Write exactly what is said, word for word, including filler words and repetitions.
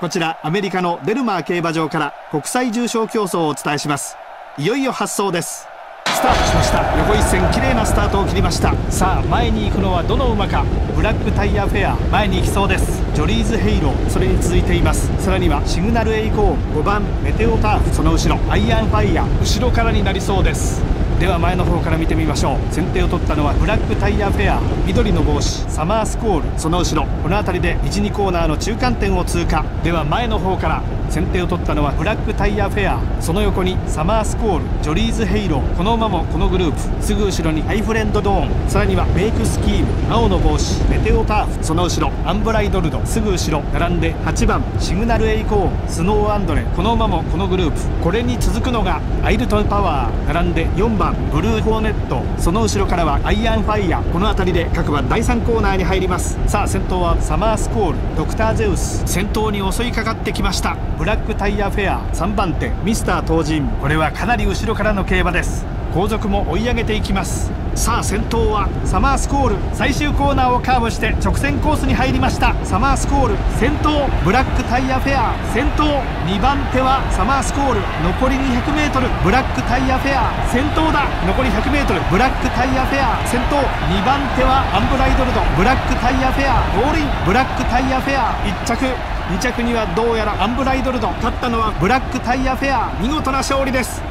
こちらアメリカのデルマー競馬場から国際重賞競争をお伝えします。いよいよ発走です。スタートしました。横一線綺麗なスタートを切りました。さあ前に行くのはどの馬か。ブラックタイヤフェア前に行きそうです。ジョリーズヘイローそれに続いています。さらにはシグナルエイコーン、ごばんメテオターフ、その後ろアイアンファイヤー、後ろからになりそうです。では前の方から見てみましょう。先手を取ったのはブラックタイヤフェア、緑の帽子サマースコール、その後ろこの辺りでいち、にコーナーの中間点を通過。では前の方から先手を取ったのはブラックタイヤフェア、その横にサマースコール、ジョリーズヘイロー、この馬もこのグループ、すぐ後ろにアイフレンドドーン、さらにはメイクスキーム、青の帽子メテオターフ、その後ろアンブライドルド、すぐ後ろ並んではちばんシグナルエイコーン、スノーアンドレ、この馬もこのグループ、これに続くのがアイルトンパワー、並んでよんばんブルーホーネット、その後ろからはアイアンファイヤー、この辺りで各馬だいさんコーナーに入ります。さあ先頭はサマースコール、ドクターゼウス、先頭に襲いかかってきました。ブラックタイヤフェアさんばんてミスター東尋、これはかなり後ろからの競馬です。後続も追い上げていきます。さあ先頭はサマースコール、最終コーナーをカーブして直線コースに入りました。サマースコール先頭、ブラックタイヤフェア先頭、にばんてはサマースコール、残り にひゃくメートル ブラックタイヤフェア先頭だ、残り ひゃくメートル ブラックタイヤフェア先頭、にばんてはアンブライドルド、ブラックタイヤフェアゴールイン、ブラックタイヤフェアいっちゃく、にちゃくにはどうやらアンブライドルド、勝ったのはブラックタイヤフェア、見事な勝利です。